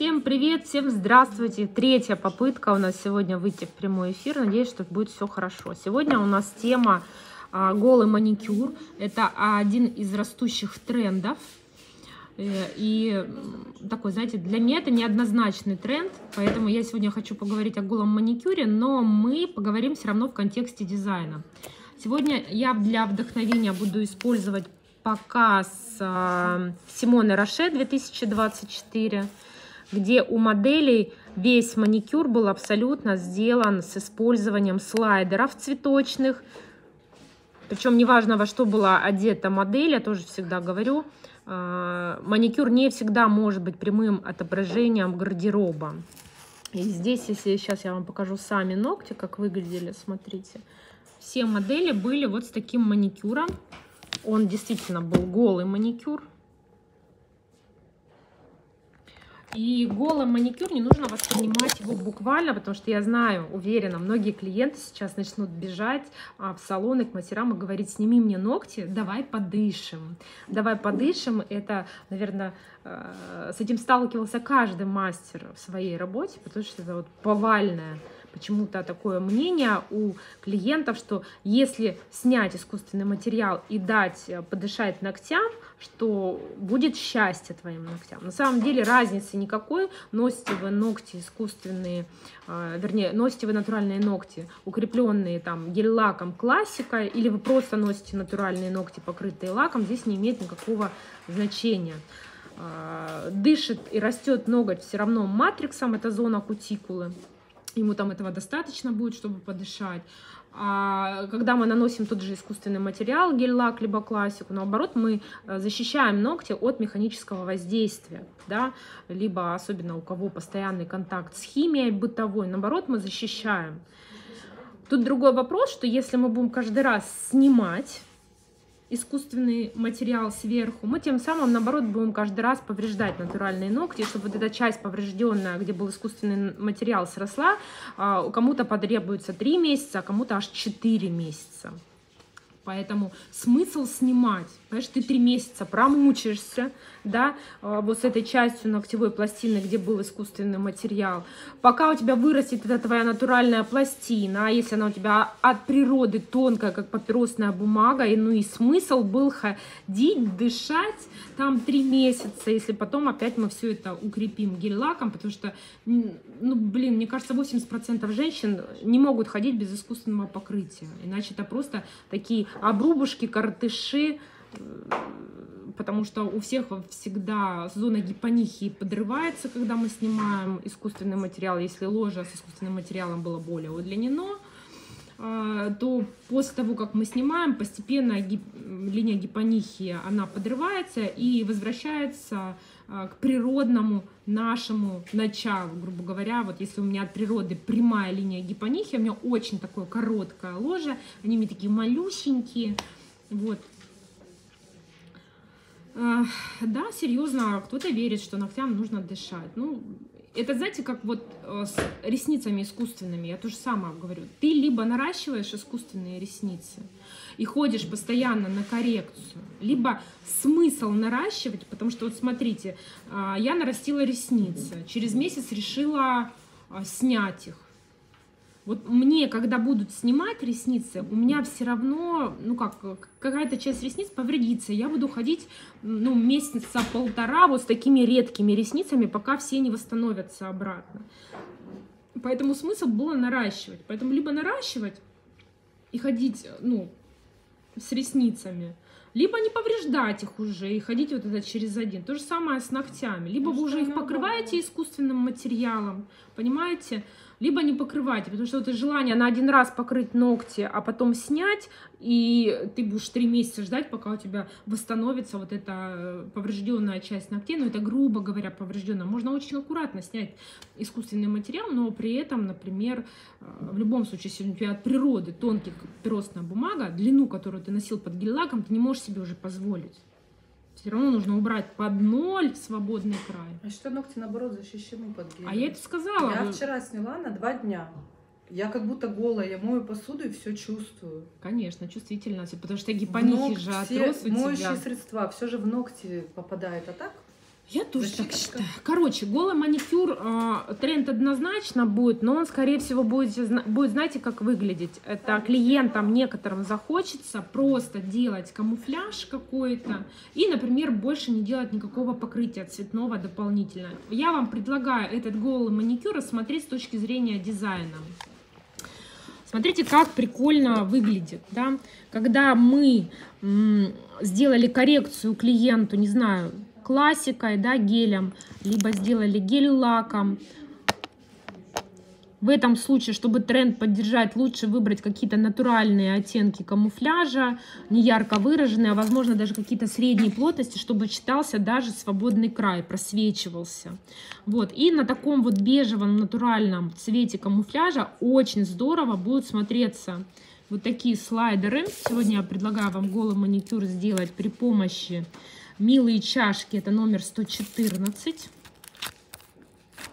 Всем привет, всем здравствуйте. Третья попытка у нас сегодня выйти в прямой эфир. Надеюсь, что будет все хорошо. Сегодня у нас тема голый маникюр. Это один из растущих трендов. И такой, знаете, для меня это неоднозначный тренд, поэтому я сегодня хочу поговорить о голом маникюре, но мы поговорим все равно в контексте дизайна. Сегодня я для вдохновения буду использовать показ Симоне Роше 2024, где у моделей весь маникюр был абсолютно сделан с использованием слайдеров цветочных. Причем неважно, во что была одета модель, я тоже всегда говорю, маникюр не всегда может быть прямым отображением гардероба. И здесь, если сейчас я вам покажу сами ногти, как выглядели, смотрите. Все модели были вот с таким маникюром. Он действительно был голый маникюр. И голый маникюр, не нужно воспринимать его буквально, потому что я знаю, уверена, многие клиенты сейчас начнут бежать в салоны к мастерам и говорить: сними мне ногти, давай подышим. Давай подышим. Это, наверное, с этим сталкивался каждый мастер в своей работе, потому что это вот повальное почему-то такое мнение у клиентов, что если снять искусственный материал и дать подышать ногтям, что будет счастье твоим ногтям. На самом деле разницы никакой. Носите вы ногти искусственные, вернее, носите вы натуральные ногти, укрепленные там гель-лаком классика, или вы просто носите натуральные ногти, покрытые лаком, здесь не имеет никакого значения. Дышит и растет ноготь все равно матриксом, это зона кутикулы. Ему там этого достаточно будет, чтобы подышать. А когда мы наносим тот же искусственный материал, гель-лак, либо классику, наоборот, мы защищаем ногти от механического воздействия, да? Либо, особенно у кого постоянный контакт с химией бытовой, наоборот, мы защищаем. Тут другой вопрос, что если мы будем каждый раз снимать искусственный материал сверху, мы тем самым, наоборот, будем каждый раз повреждать натуральные ногти, чтобы вот эта часть поврежденная, где был искусственный материал, сросла. Кому-то потребуется 3 месяца, а кому-то аж 4 месяца. Поэтому смысл снимать, понимаешь, ты 3 месяца промучаешься, да, вот с этой частью ногтевой пластины, где был искусственный материал, пока у тебя вырастет эта твоя натуральная пластина, а если она у тебя от природы тонкая, как папиросная бумага, и, ну и смысл был ходить, дышать там 3 месяца, если потом опять мы все это укрепим гель-лаком, потому что, ну, блин, мне кажется, 80% женщин не могут ходить без искусственного покрытия, иначе это просто такие обрубушки, коротыши, потому что у всех всегда зона гипонихии подрывается, когда мы снимаем искусственный материал. Если ложе с искусственным материалом было более удлинено, то после того, как мы снимаем, постепенно линия гипонихии, она подрывается и возвращается к природному нашему началу, грубо говоря. Вот если у меня от природы прямая линия гипонихии, у меня очень такое короткое ложе, они мне такие малюсенькие, вот. Да, серьезно, кто-то верит, что ногтям нужно дышать. Ну, это, знаете, как вот с ресницами искусственными, я то же самое говорю. Ты либо наращиваешь искусственные ресницы и ходишь постоянно на коррекцию, либо смысл наращивать, потому что, вот смотрите, я нарастила ресницы, через месяц решила снять их. Вот мне, когда будут снимать ресницы, у меня все равно, ну как, какая-то часть ресниц повредится. Я буду ходить, ну, месяца полтора вот с такими редкими ресницами, пока все не восстановятся обратно. Поэтому смысл было наращивать. Поэтому либо наращивать и ходить, ну, с ресницами, либо не повреждать их уже и ходить вот это через один. То же самое с ногтями. Либо вы уже их покрываете искусственным материалом, понимаете? Либо не покрывайте, потому что это желание на один раз покрыть ногти, а потом снять, и ты будешь 3 месяца ждать, пока у тебя восстановится вот эта поврежденная часть ногтей. Но это, грубо говоря, поврежденная. Можно очень аккуратно снять искусственный материал, но при этом, например, в любом случае, если у тебя от природы тонкая папиросная бумага, длину, которую ты носил под гель-лаком, ты не можешь себе уже позволить. Все равно нужно убрать под ноль свободный край. А что ногти, наоборот, защищены под гелем? А я это сказала. Я вчера сняла на 2 дня. Я как будто голая, я мою посуду и все чувствую. Конечно, чувствительность, потому что гипонихи же отрос у тебя. Моющие средства, все же в ногти попадает, а так? Я тоже так считаю. Короче, голый маникюр, тренд однозначно будет, но он, скорее всего, будет, знаете, как выглядеть. Это клиентам некоторым захочется просто делать камуфляж какой-то и, например, больше не делать никакого покрытия цветного дополнительно. Я вам предлагаю этот голый маникюр рассмотреть с точки зрения дизайна. Смотрите, как прикольно выглядит, да? Когда мы сделали коррекцию клиенту, не знаю, классикой, да, гелем, либо сделали гель-лаком. В этом случае, чтобы тренд поддержать, лучше выбрать какие-то натуральные оттенки камуфляжа, не ярко выраженные, а возможно даже какие-то средней плотности, чтобы читался даже свободный край, просвечивался. Вот. И на таком вот бежевом натуральном цвете камуфляжа очень здорово будут смотреться вот такие слайдеры. Сегодня я предлагаю вам голый маникюр сделать при помощи милые чашки, это номер 114.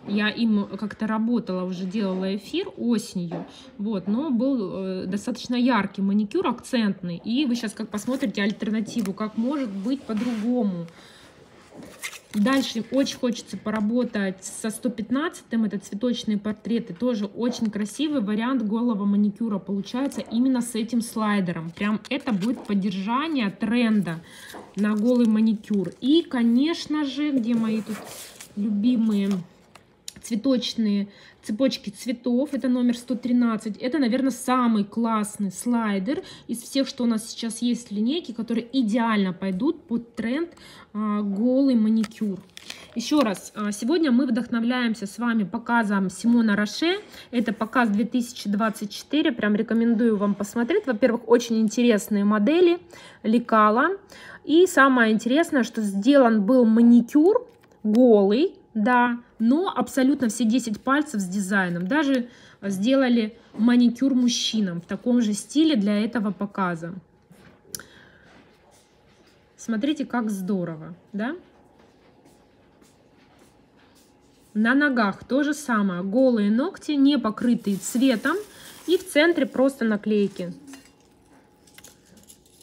Я им как-то работала, уже делала эфир осенью, вот, но был достаточно яркий маникюр, акцентный. И вы сейчас как посмотрите альтернативу, как может быть по-другому. Дальше очень хочется поработать со 115-м, это цветочные портреты, тоже очень красивый вариант голого маникюра получается именно с этим слайдером. Прям это будет поддержание тренда на голый маникюр. И, конечно же, где мои тут любимые цветочные цепочки цветов, это номер 113, это, наверное, самый классный слайдер из всех, что у нас сейчас есть в линейке, которые идеально пойдут под тренд голый маникюр. Еще раз, сегодня мы вдохновляемся с вами показом Симона Роше, это показ 2024, прям рекомендую вам посмотреть. Во-первых, очень интересные модели, лекала, и самое интересное, что сделан был маникюр голый, да, но абсолютно все 10 пальцев с дизайном. Даже сделали маникюр мужчинам в таком же стиле для этого показа. Смотрите, как здорово, да? На ногах то же самое. Голые ногти, не покрытые цветом. И в центре просто наклейки.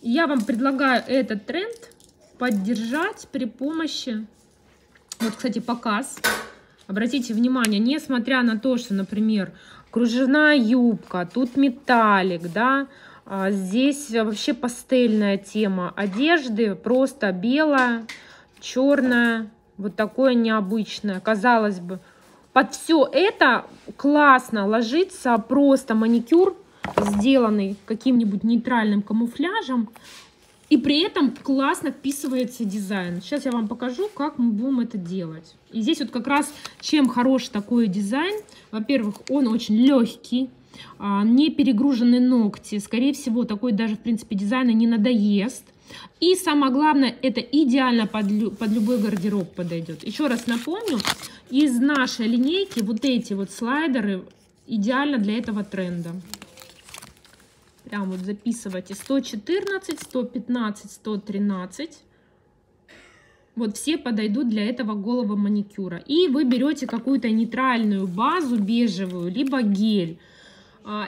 Я вам предлагаю этот тренд поддержать при помощи... Вот, кстати, показ. Обратите внимание, несмотря на то, что, например, кружевная юбка, тут металлик, да, здесь вообще пастельная тема одежды, просто белая, черная, вот такое необычное. Казалось бы, под все это классно ложится просто маникюр, сделанный каким-нибудь нейтральным камуфляжем. И при этом классно вписывается дизайн. Сейчас я вам покажу, как мы будем это делать. И здесь вот как раз чем хорош такой дизайн. Во-первых, он очень легкий, не перегружены ногти. Скорее всего, такой даже, в принципе, дизайн не надоест. И самое главное, это идеально под любой гардероб подойдет. Еще раз напомню, из нашей линейки вот эти вот слайдеры идеально для этого тренда. Прям вот записывайте 114, 115, 113. Вот все подойдут для этого голого маникюра. И вы берете какую-то нейтральную базу, бежевую, либо гель.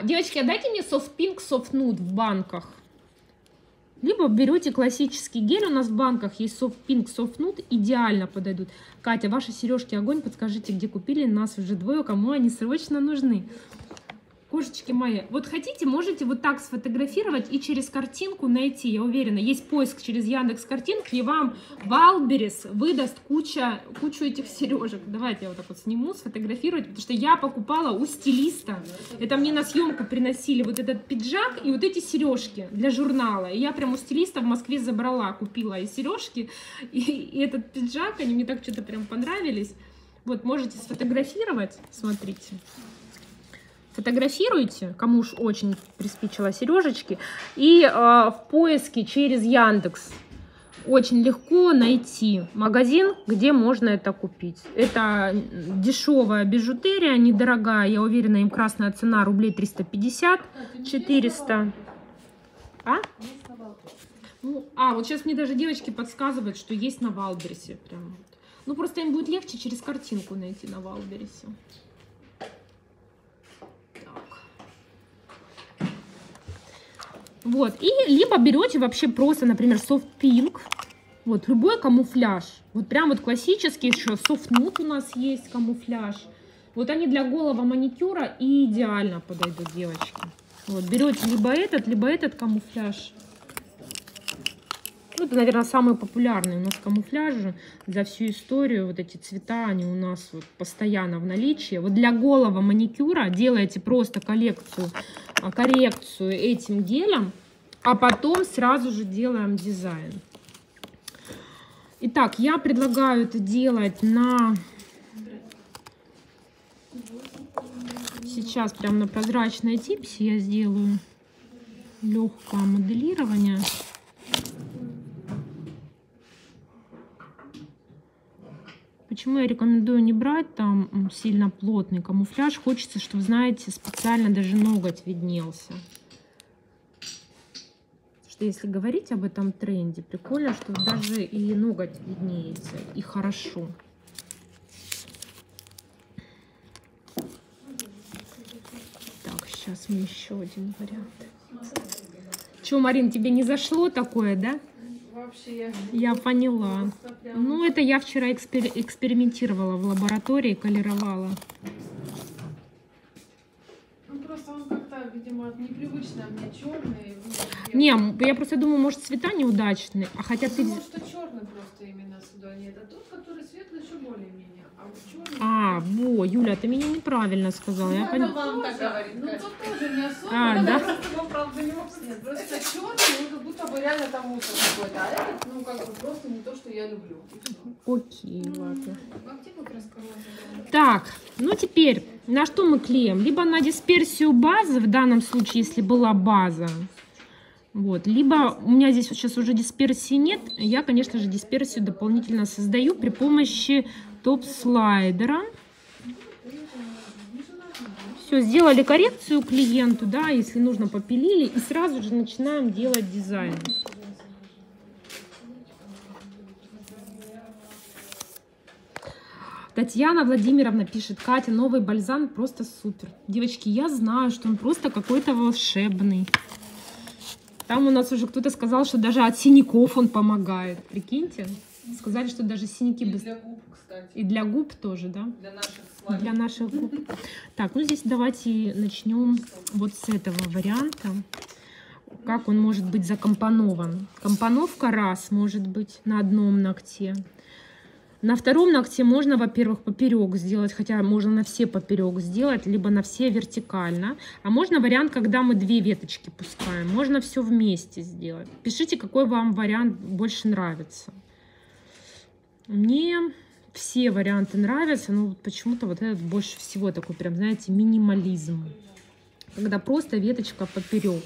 Девочки, отдайте мне Soft Pink, Soft Nude в банках. Либо берете классический гель, у нас в банках есть Soft Pink, Soft Nude, идеально подойдут. Катя, ваши сережки огонь, подскажите, где купили, нас уже двое, кому они срочно нужны. Кошечки мои, вот хотите, можете вот так сфотографировать и через картинку найти. Я уверена, есть поиск через Яндекс картинки, и вам Валберис выдаст кучу этих сережек. Давайте я вот так вот сниму, сфотографировать, потому что я покупала у стилиста. Это мне на съемку приносили вот этот пиджак и вот эти сережки для журнала. И я прям у стилиста в Москве забрала, купила и сережки, и этот пиджак. Они мне так что-то прям понравились. Вот, можете сфотографировать, смотрите. Фотографируйте, кому уж очень приспичило сережечки, и в поиске через Яндекс очень легко найти магазин, где можно это купить. Это дешевая бижутерия, недорогая, я уверена, им красная цена рублей 350, 400. А? Вот сейчас мне даже девочки подсказывают, что есть на Валберсе. Прям. Ну, просто им будет легче через картинку найти на Валберсе. Вот, и либо берете вообще просто, например, Soft Pink, Вот, любой камуфляж. Вот прям вот классический еще. Soft Nude у нас есть камуфляж. Вот они для голого маникюра и идеально подойдут, девочки. Вот, берете либо этот камуфляж. Ну, это, наверное, самые популярные у нас камуфляжи за всю историю. Вот эти цвета, они у нас вот постоянно в наличии. Вот для голого маникюра делаете просто коррекцию этим гелем, а потом сразу же делаем дизайн. Итак, я предлагаю это делать на... Сейчас прям на прозрачной типсе я сделаю легкое моделирование. Почему я рекомендую не брать там сильно плотный камуфляж? Хочется, чтобы, знаете, специально даже ноготь виднелся. Что если говорить об этом тренде, прикольно, что даже и ноготь виднеется, и хорошо. Так, сейчас мы еще один вариант. Че, Марин, тебе не зашло такое, да? Вообще, я поняла. Прям... Ну, это я вчера экспериментировала в лаборатории, колеровала. Ну, просто он как-то, видимо, непривычный, а мне черный. Не, я просто думаю, может, цвета неудачные. А хотя ты... Потому что черный просто именно сюда нет. А тот, который светлый, еще более-менее. А вот черный... А, во, Юля, ты меня неправильно сказала. Ну, я поняла. Вам так говорит. Ну, тот тоже не особо. А, да? Просто нет, просто черный, ну, как будто бы реально там мусор какой-то. А этот, ну, как бы просто не то, что я люблю. Окей, ладно. Так, ну теперь, на что мы клеим? Либо на дисперсию базы, в данном случае, если была база. Вот. Либо у меня здесь вот сейчас уже дисперсии нет. Я, конечно же, дисперсию дополнительно создаю при помощи топ-слайдера. Все, сделали коррекцию клиенту, да, если нужно, попилили. И сразу же начинаем делать дизайн. Татьяна Владимировна пишет: Катя, новый бальзам просто супер. Девочки, я знаю, что он просто какой-то волшебный. Там у нас уже кто-то сказал, что даже от синяков он помогает. Прикиньте. Сказали, что даже синяки... И для губ, кстати. И для губ тоже, да? Для наших слайдов. Для наших губ. Так, ну здесь давайте начнем вот с этого варианта. Как он может быть закомпонован. Компоновка раз может быть на одном ногте. На втором ногте можно, во-первых, поперек сделать, хотя можно на все поперек сделать, либо на все вертикально. А можно вариант, когда мы две веточки пускаем. Можно все вместе сделать. Пишите, какой вам вариант больше нравится. Мне все варианты нравятся, но почему-то вот этот больше всего такой прям, знаете, минимализм. Когда просто веточка поперек.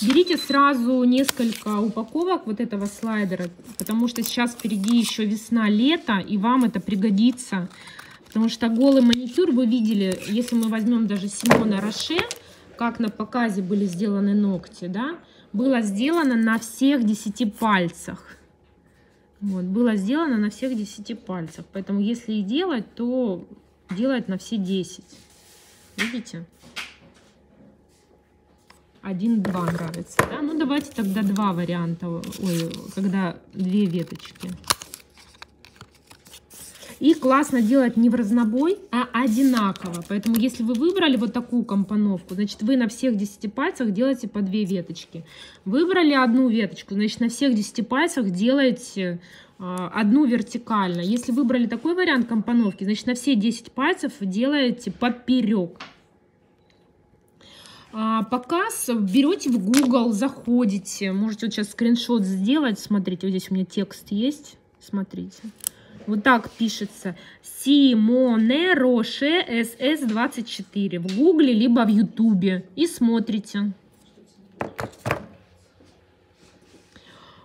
Берите сразу несколько упаковок вот этого слайдера, потому что сейчас впереди еще весна, лето, и вам это пригодится. Потому что голый маникюр, вы видели, если мы возьмем даже Симона Роше, как на показе были сделаны ногти, да, было сделано на всех 10 пальцах. Вот, было сделано на всех 10 пальцах. Поэтому если и делать, то делать на все 10. Видите? 1-2 нравится, да? Ну давайте тогда два варианта, ой, когда две веточки. И классно делать не в разнобой, а одинаково. Поэтому если вы выбрали вот такую компоновку, значит вы на всех 10 пальцах делаете по 2 веточки. Выбрали одну веточку, значит на всех 10 пальцах делаете одну вертикально. Если выбрали такой вариант компоновки, значит на все 10 пальцев делаете поперек. Показ берете в Google, заходите, можете вот сейчас скриншот сделать, смотрите, вот здесь у меня текст есть, смотрите, вот так пишется: Simone Rocha SS24 в Гугле либо в Ютубе и смотрите.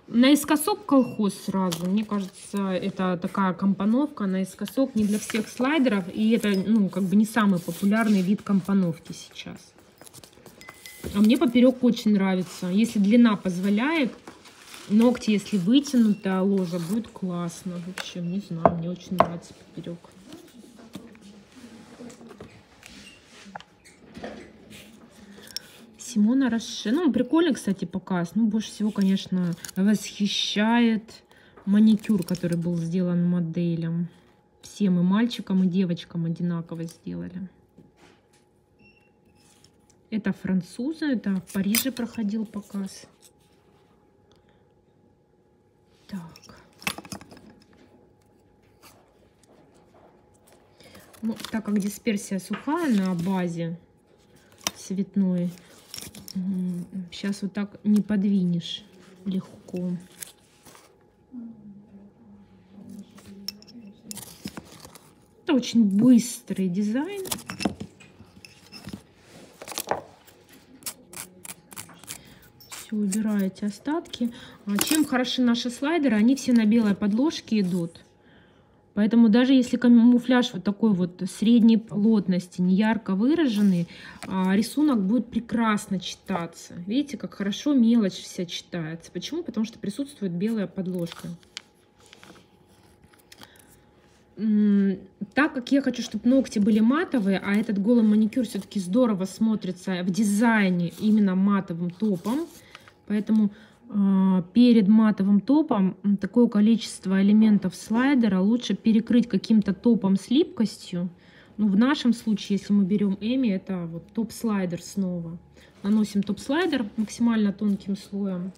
Наискосок колхоз сразу, мне кажется, это такая компоновка наискосок не для всех слайдеров, и это, ну, как бы не самый популярный вид компоновки сейчас. А мне поперек очень нравится. Если длина позволяет, ногти, если вытянутая ложа, будет классно. В общем, не знаю, мне очень нравится поперек. Симона Роша. Ну, прикольный, кстати, показ. Ну, больше всего, конечно, восхищает маникюр, который был сделан моделям. Всем, и мальчикам, и девочкам одинаково сделали. Это французы, это в Париже проходил показ. Так. Ну, так как дисперсия сухая на базе цветной, сейчас вот так не подвинешь легко. Это очень быстрый дизайн. Убираете остатки. Чем хороши наши слайдеры? Они все на белой подложке идут. Поэтому даже если камуфляж вот такой вот средней плотности, не ярко выраженный, рисунок будет прекрасно читаться. Видите, как хорошо мелочь вся читается. Почему? Потому что присутствует белая подложка. Так как я хочу, чтобы ногти были матовые, а этот голый маникюр все-таки здорово смотрится в дизайне именно матовым топом, поэтому перед матовым топом такое количество элементов слайдера лучше перекрыть каким-то топом с липкостью. Ну, в нашем случае, если мы берем Эми, это вот топ-слайдер снова. Наносим топ-слайдер максимально тонким слоем.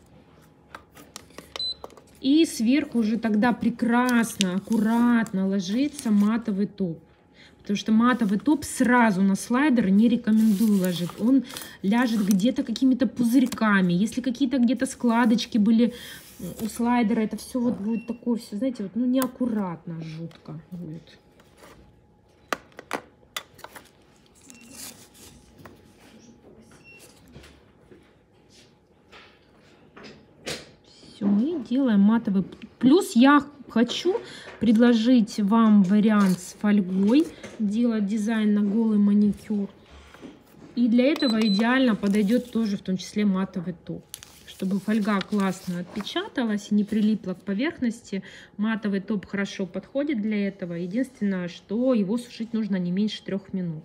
И сверху уже тогда прекрасно, аккуратно ложится матовый топ. Потому что матовый топ сразу на слайдер не рекомендую ложить. Он ляжет где-то какими-то пузырьками. Если какие-то где-то складочки были у слайдера, это все вот будет такое, все, знаете, вот, ну, неаккуратно, жутко будет. Все, и делаем матовый. Плюс я хочу предложить вам вариант с фольгой, делать дизайн на голый маникюр. И для этого идеально подойдет тоже в том числе матовый топ. Чтобы фольга классно отпечаталась и не прилипла к поверхности, матовый топ хорошо подходит для этого. Единственное, что его сушить нужно не меньше 3 минут.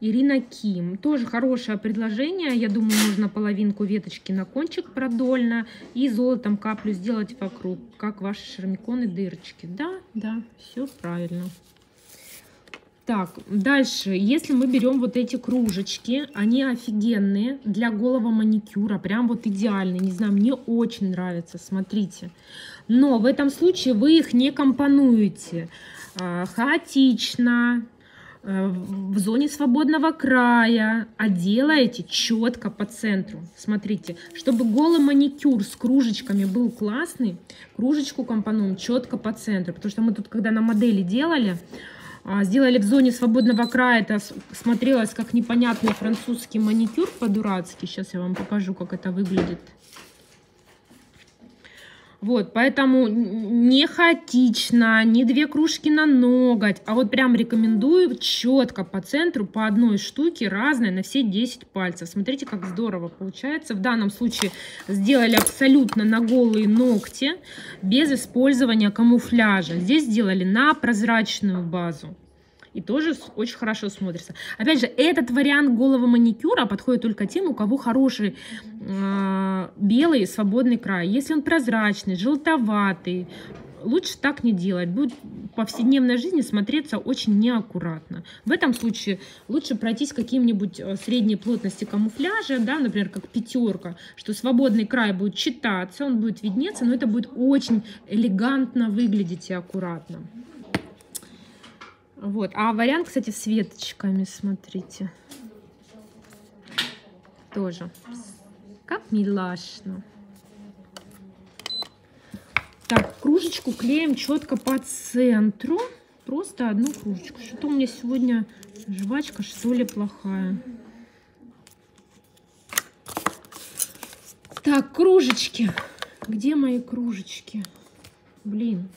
Ирина Ким. Тоже хорошее предложение. Я думаю, можно половинку веточки на кончик продольно и золотом каплю сделать вокруг, как ваши шармиконы дырочки. Да, да, все правильно. Так, дальше, если мы берем вот эти кружечки, они офигенные для голого маникюра, прям вот идеальные, не знаю, мне очень нравится, смотрите. Но в этом случае вы их не компонуете хаотично, в зоне свободного края, а делаете четко по центру. Смотрите, чтобы голый маникюр с кружечками был классный, кружечку компонуем четко по центру. Потому что мы тут, когда на модели делали, сделали в зоне свободного края, это смотрелось как непонятный французский маникюр по-дурацки. Сейчас я вам покажу, как это выглядит. Вот, поэтому не хаотично, не 2 кружки на ноготь, а вот прям рекомендую четко по центру, по одной штуке, разной, на все 10 пальцев. Смотрите, как здорово получается. В данном случае сделали абсолютно на голые ногти, без использования камуфляжа. Здесь сделали на прозрачную базу. И тоже очень хорошо смотрится. Опять же, этот вариант голого маникюра подходит только тем, у кого хороший белый свободный край. Если он прозрачный, желтоватый, лучше так не делать. Будет в повседневной жизни смотреться очень неаккуратно. В этом случае лучше пройтись каким-нибудь средней плотности камуфляжа, да, например, как 5, что свободный край будет читаться, он будет виднеться, но это будет очень элегантно выглядеть и аккуратно. Вот. А вариант, кстати, с веточками, смотрите. Тоже. Как милашно. Так, кружечку клеим четко по центру. Просто одну кружечку. Что-то у меня сегодня жвачка, что ли, плохая. Так, кружечки. Где мои кружечки? Блин.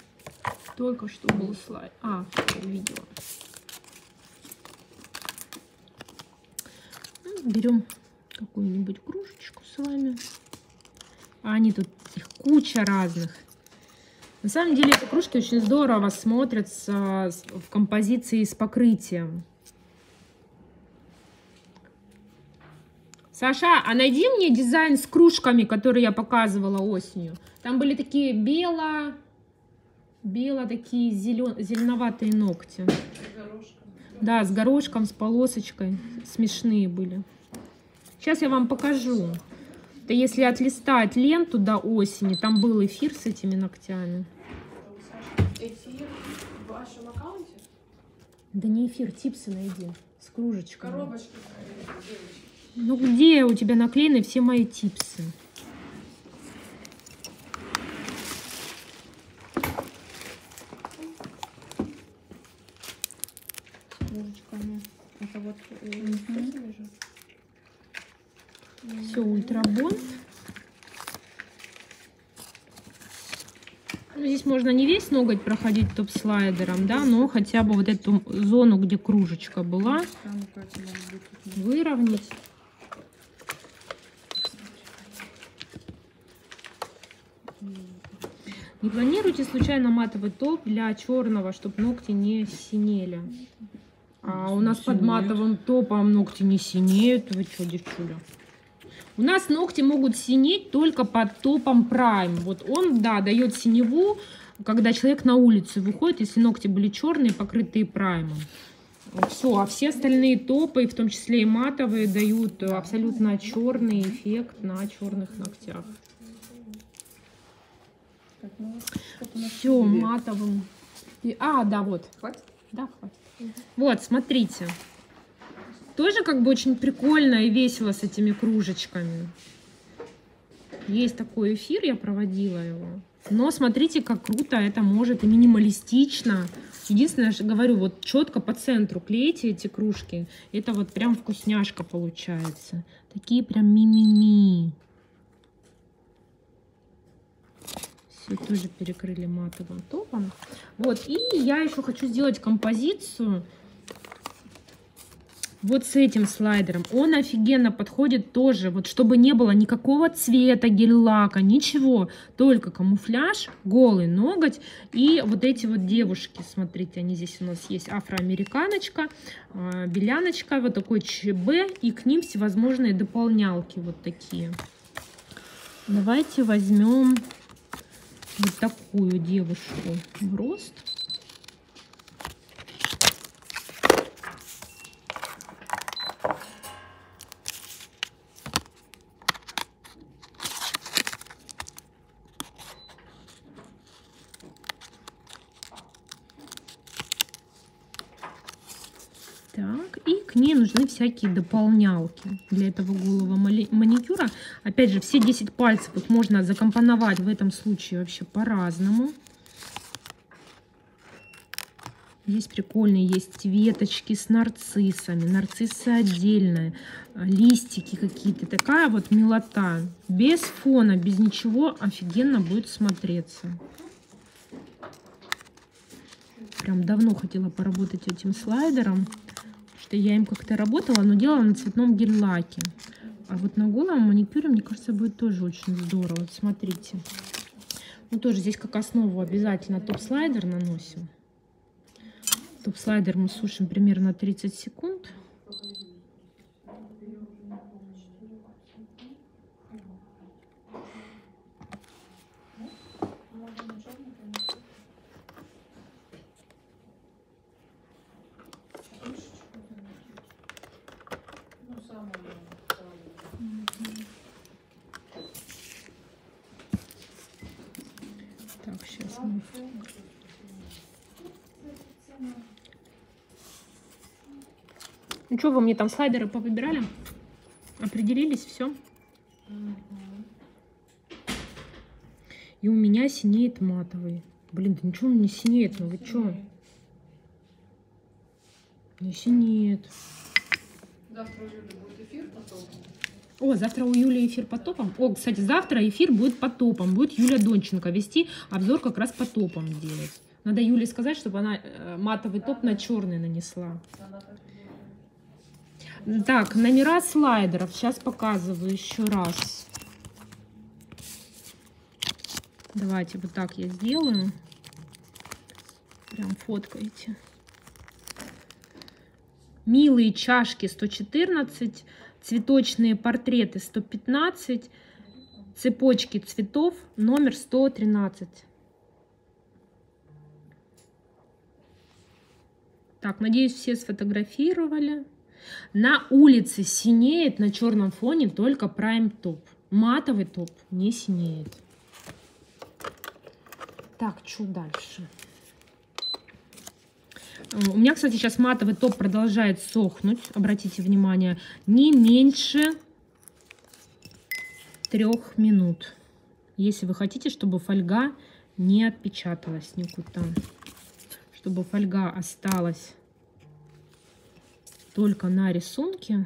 Только что был слайд. А, видела. Берем какую-нибудь кружечку с вами. А они тут, их куча разных. На самом деле, эти кружки очень здорово смотрятся в композиции с покрытием. Саша, а найди мне дизайн с кружками, который я показывала осенью. Там были такие бело такие зеленоватые ногти. С горошком. Да, с горошком, с полосочкой. Смешные были. Сейчас я вам покажу. Это если отлистать ленту до осени, там был эфир с этими ногтями. Эфир в вашем аккаунте? Да не эфир, типсы найди. С кружечками. Коробочки. Ну где у тебя наклеены все мои типсы? Это вот все ультрабонд. Ну, здесь можно не весь ноготь проходить топ-слайдером, да, но хотя бы вот эту зону, где кружечка была, выровнять. Не планируйте случайно матовый топ для черного, чтобы ногти не синели. А у нас под матовым топом ногти не синеют. Вы что, девчуля? У нас ногти могут синеть только под топом прайм. Вот он, да, дает синеву, когда человек на улицу выходит, если ногти были черные, покрытые праймом. Все, а все остальные топы, в том числе и матовые, дают абсолютно черный эффект на черных ногтях. Все, матовым. Да, вот. Хватит? Да, хватит. Вот, смотрите. Тоже как бы очень прикольно и весело с этими кружечками. Есть такой эфир, я проводила его. Но смотрите, как круто это может и минималистично. Единственное, что говорю, вот четко по центру клейте эти кружки. Это вот прям вкусняшка получается. Такие прям ми-ми-ми. Все тоже перекрыли матовым топом. Вот, и я еще хочу сделать композицию. Вот с этим слайдером. Он офигенно подходит тоже. Вот чтобы не было никакого цвета, гель-лака, ничего. Только камуфляж, голый ноготь. И вот эти вот девушки, смотрите, они здесь у нас есть. Афроамериканочка, беляночка, вот такой ЧБ. И к ним всевозможные дополнялки вот такие. Давайте возьмем вот такую девушку в рост. Нужны всякие дополнялки для этого голого маникюра. Опять же, все 10 пальцев их можно закомпоновать в этом случае вообще по-разному. Здесь прикольные есть веточки с нарциссами. Нарциссы отдельные, листики какие-то. Такая вот милота. Без фона, без ничего офигенно будет смотреться. Прям давно хотела поработать этим слайдером. Я им как-то работала, но делала на цветном гель-лаке. А вот на голом маникюре, мне кажется, будет тоже очень здорово. Вот смотрите. Ну, тоже здесь как основу обязательно топ-слайдер наносим. Топ-слайдер мы сушим примерно 30 секунд. Ну что, вы мне там слайдеры повыбирали? Определились, все. И у меня синеет матовый. Блин, да ничего не синеет, ну вы что? Не синеет. Завтра у Юли будет эфир по топам. О, завтра у Юли эфир по топам. О, кстати, завтра эфир будет по топам. Будет Юля Донченко вести обзор как раз по топам делать. Надо Юле сказать, чтобы она матовый топ на черный нанесла. Так, номера слайдеров. Сейчас показываю еще раз. Давайте вот так я сделаю. Прям фоткайте. Милые чашки 114, цветочные портреты 115, цепочки цветов номер 113. Так, надеюсь, все сфотографировали. На улице синеет, на черном фоне только прайм-топ. Матовый топ не синеет. Так, что дальше? У меня, кстати, сейчас матовый топ продолжает сохнуть. Обратите внимание, не меньше 3 минут. Если вы хотите, чтобы фольга не отпечаталась никуда, чтобы фольга осталась только на рисунке.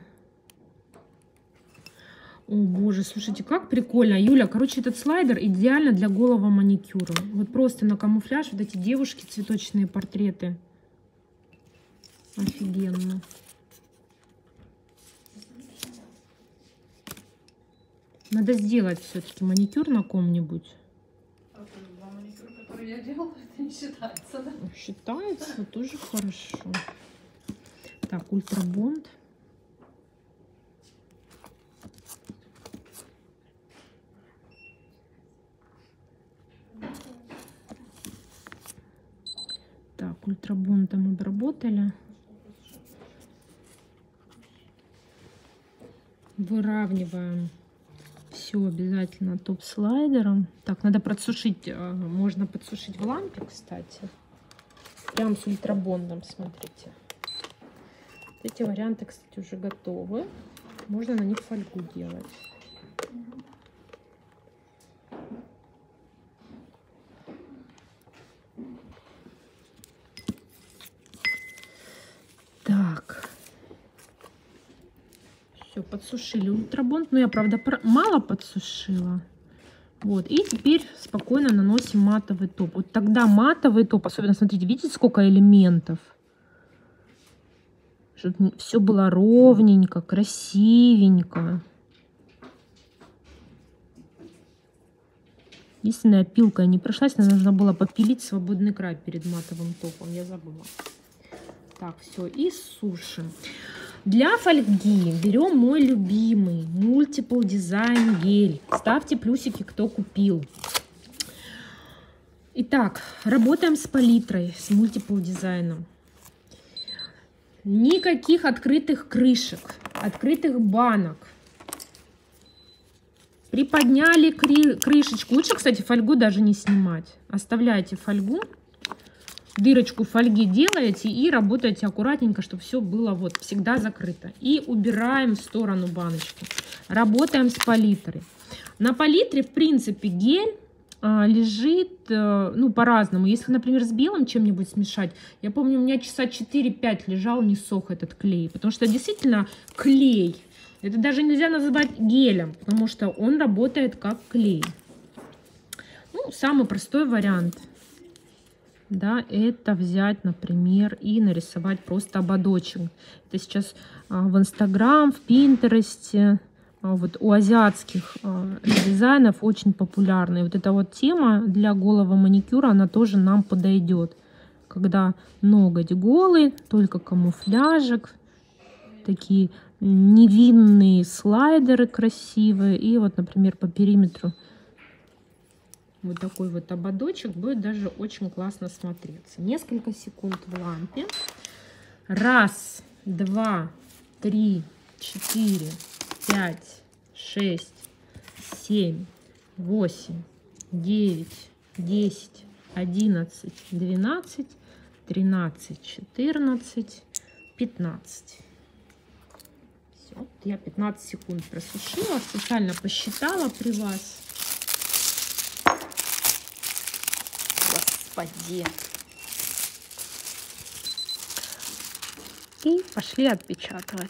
О, боже, слушайте, как прикольно. Юля, короче, этот слайдер идеально для голого маникюра. Вот просто на камуфляж вот эти девушки, цветочные портреты. Офигенно. Надо сделать все-таки маникюр на ком-нибудь. Маникюр, который я делала, это не считается, да? Считается, тоже хорошо. Так, ультрабонд. Так, ультрабондом обработали. Выравниваем все обязательно топ-слайдером. Так, надо подсушить. Можно подсушить в лампе, кстати. Прям с ультрабондом, смотрите. Эти варианты, кстати, уже готовы. Можно на них фольгу делать. Так. Все, подсушили ультрабонд. Но я, правда, мало подсушила. Вот. И теперь спокойно наносим матовый топ. Вот тогда матовый топ, особенно, смотрите, видите, сколько элементов? Чтобы все было ровненько, красивенько. Единственная опилка не прошлась, нам нужно было попилить свободный край перед матовым топом. Я забыла. Так, все, и сушим. Для фольги берем мой любимый Multiple Design гель. Ставьте плюсики, кто купил. Итак, работаем с палитрой, с Multiple Design. Никаких открытых крышек, открытых банок. Приподняли крышечку. Лучше, кстати, фольгу даже не снимать. Оставляете фольгу, дырочку фольги делаете и работаете аккуратненько, чтобы все было вот всегда закрыто. И убираем в сторону баночку. Работаем с палитрой. На палитре, в принципе, гель лежит, ну, по-разному. Если, например, с белым чем-нибудь смешать, я помню, у меня часа 4-5 лежал, не сох этот клей, потому что действительно клей. Это даже нельзя называть гелем, потому что он работает как клей. Ну, самый простой вариант, да, это взять, например, и нарисовать просто ободочек. Это сейчас в Инстаграм, в Пинтересте. Вот у азиатских дизайнов очень популярная. Вот эта вот тема для голого маникюра, она тоже нам подойдет. Когда ноготь голый, только камуфляжик, такие невинные слайдеры красивые. И вот, например, по периметру вот такой вот ободочек будет даже очень классно смотреться. Несколько секунд в лампе. Раз, два, три, четыре. 5, 6, 7, 8, 9, 10, 11, 12, 13, 14, 15. Все, я 15 секунд просушила, специально посчитала при вас. Господи. И пошли отпечатывать.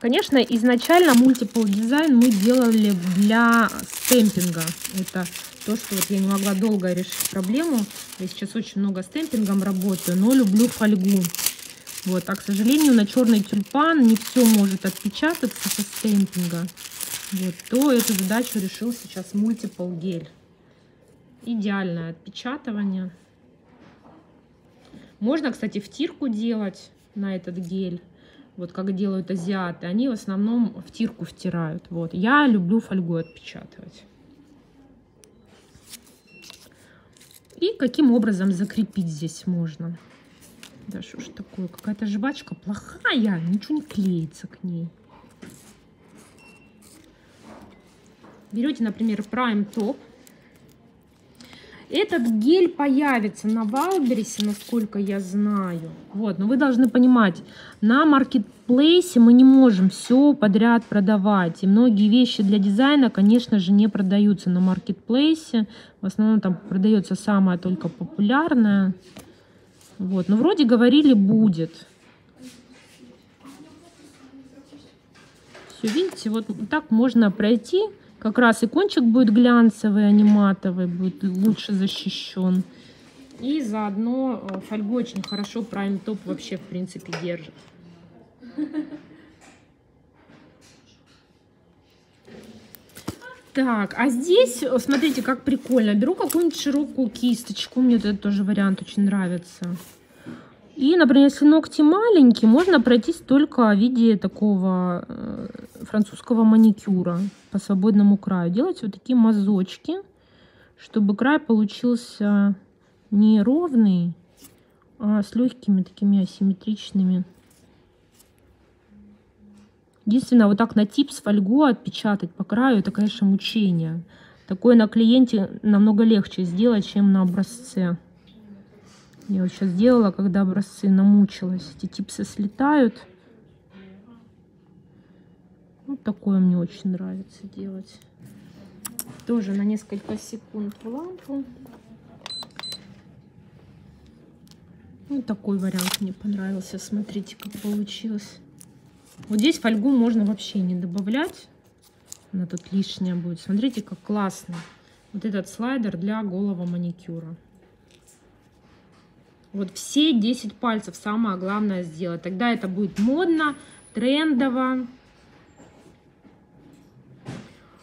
Конечно, изначально Multiple Design мы делали для стемпинга. Это то, что вот я не могла долго решить проблему. Я сейчас очень много стемпингом работаю, но люблю фольгу. Вот. А, к сожалению, на черный тюльпан не все может отпечататься со стемпинга. Вот. То эту задачу решил сейчас Multiple гель. Идеальное отпечатывание. Можно, кстати, втирку делать. на этот гель. Вот как делают азиаты. Они в основном в тирку втирают. Вот. Я люблю фольгу отпечатывать. И каким образом закрепить здесь можно. Да что ж такое? Какая-то жвачка плохая. Ничего не клеится к ней. Берете, например, Prime Top. Этот гель появится на Валбересе, насколько я знаю. Вот, но вы должны понимать, на маркетплейсе мы не можем все подряд продавать. И многие вещи для дизайна, конечно же, не продаются на маркетплейсе. В основном там продается самое только популярное. Вот, но вроде говорили, будет. Все, видите, вот так можно пройти. Как раз и кончик будет глянцевый, а не матовый, будет лучше защищен. И заодно фольгу очень хорошо Prime Top вообще, в принципе, держит. Так, а здесь, смотрите, как прикольно. Беру какую-нибудь широкую кисточку, мне этот тоже вариант очень нравится. И, например, если ногти маленькие, можно пройтись только в виде такого французского маникюра по свободному краю. Делать вот такие мазочки, чтобы край получился не ровный, а с легкими такими асимметричными. Единственное, вот так на типс фольгу отпечатать по краю, это, конечно, мучение. Такое на клиенте намного легче сделать, чем на образце. Я вот сейчас делала, когда образцы, намучилась. Эти типсы слетают. Вот такое мне очень нравится делать. Тоже на несколько секунд в лампу. Вот такой вариант мне понравился. Смотрите, как получилось. Вот здесь фольгу можно вообще не добавлять. Она тут лишняя будет. Смотрите, как классно. Вот этот слайдер для голого маникюра. Вот все 10 пальцев самое главное сделать. Тогда это будет модно, трендово.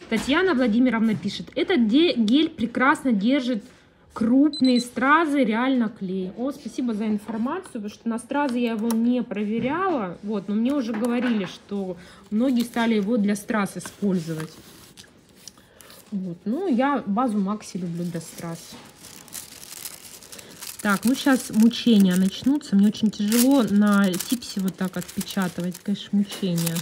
Татьяна Владимировна пишет: этот гель прекрасно держит крупные стразы, реально клей. О, спасибо за информацию, потому что на стразы я его не проверяла. Вот, но мне уже говорили, что многие стали его для страз использовать. Вот, ну, я базу Макси люблю для страз. Так, ну сейчас мучения начнутся. Мне очень тяжело на типсе вот так отпечатывать. Конечно, мучения.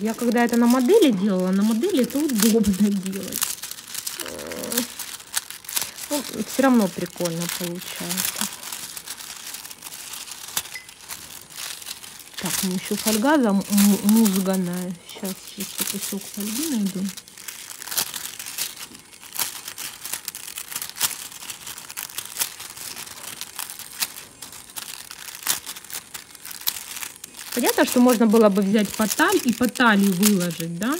Я когда это на модели делала, на модели это удобно делать. Ну, все равно прикольно получается. Так, ну еще фольга замузганная. Сейчас чисто кусок фольги найду. Понятно, что можно было бы взять поталь и по талии выложить, да?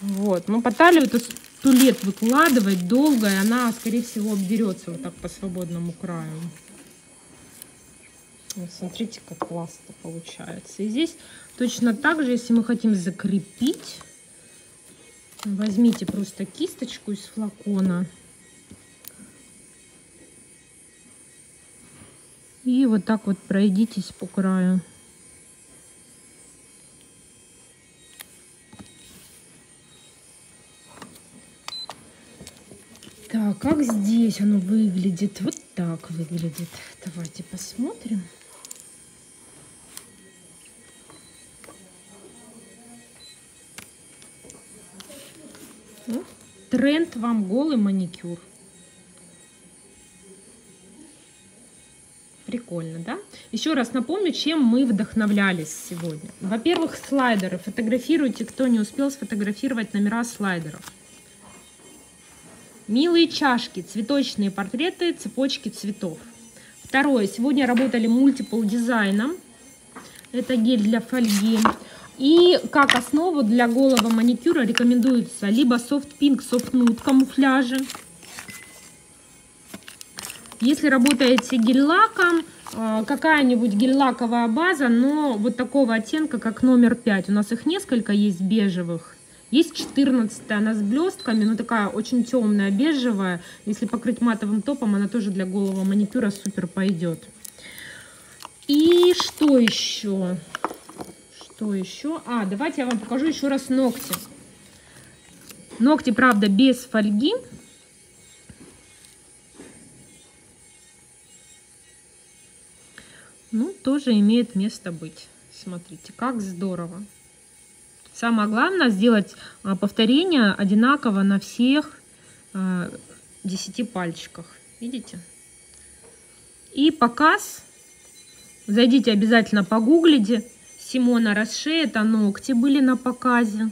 Вот, но по талии это 100 лет выкладывать долго, и она, скорее всего, обдерется вот так по свободному краю. Смотрите, как классно получается. И здесь точно так же, если мы хотим закрепить, возьмите просто кисточку из флакона и вот так вот пройдитесь по краю. Так, как здесь оно выглядит? Вот так выглядит. Давайте посмотрим. Тренд вам голый маникюр. Прикольно, да? Еще раз напомню, чем мы вдохновлялись сегодня. Во-первых, слайдеры. Фотографируйте, кто не успел сфотографировать номера слайдеров. Милые чашки, цветочные портреты, цепочки цветов. Второе. Сегодня работали мультипл дизайном. Это гель для фольги. И как основу для голого маникюра рекомендуется либо Soft Pink, Soft Nude камуфляжи. Если работаете гель-лаком, какая-нибудь гель-лаковая база, но вот такого оттенка, как номер 5. У нас их несколько есть бежевых. Есть 14, она с блестками, но такая очень темная, бежевая. Если покрыть матовым топом, она тоже для голого маникюра супер пойдет. И что еще? Что еще? А, давайте я вам покажу еще раз ногти. Ногти, правда, без фольги. Ну, тоже имеет место быть. Смотрите, как здорово. Самое главное сделать повторение одинаково на всех 10 пальчиках. Видите? И показ. Зайдите обязательно погуглите. Симона Роша, это ногти были на показе.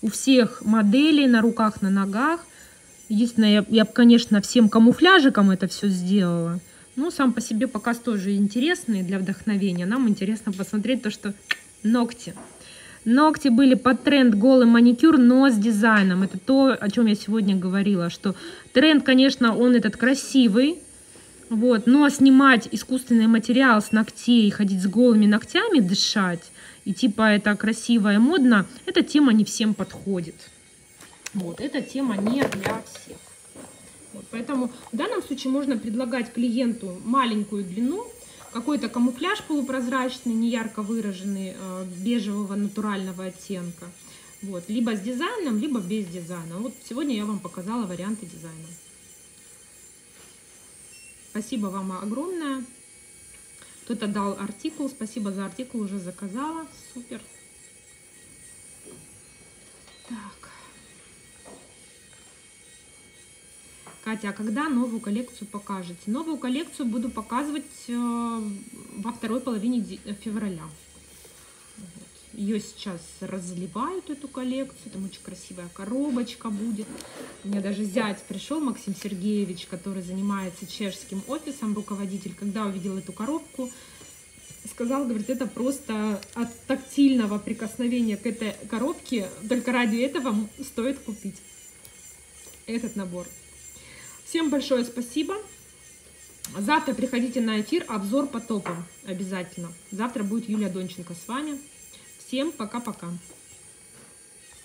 У всех моделей на руках, на ногах. Единственное, я бы, конечно, всем камуфляжиком это все сделала. Ну, сам по себе показ тоже интересный для вдохновения. Нам интересно посмотреть то, что ногти. Ногти были под тренд голый маникюр, но с дизайном. Это то, о чем я сегодня говорила, что тренд, конечно, он этот красивый. Вот, но снимать искусственный материал с ногтей, ходить с голыми ногтями, дышать, и типа это красиво и модно, эта тема не всем подходит. Вот, эта тема не для всех. Поэтому в данном случае можно предлагать клиенту маленькую длину, какой-то камуфляж полупрозрачный, неярко выраженный, бежевого натурального оттенка. Вот, либо с дизайном, либо без дизайна. Вот сегодня я вам показала варианты дизайна. Спасибо вам огромное. Кто-то дал артикул. Спасибо за артикул, уже заказала. Супер. Так. Катя, а когда новую коллекцию покажете? Новую коллекцию буду показывать во второй половине февраля. Вот. Ее сейчас разливают, эту коллекцию. Там очень красивая коробочка будет. У меня даже зять пришел, Максим Сергеевич, который занимается чешским офисом, руководитель. Когда увидел эту коробку, сказал, говорит, это просто от тактильного прикосновения к этой коробке. Только ради этого стоит купить этот набор. Всем большое спасибо. Завтра приходите на эфир, обзор по топам обязательно. Завтра будет Юлия Донченко с вами. Всем пока-пока.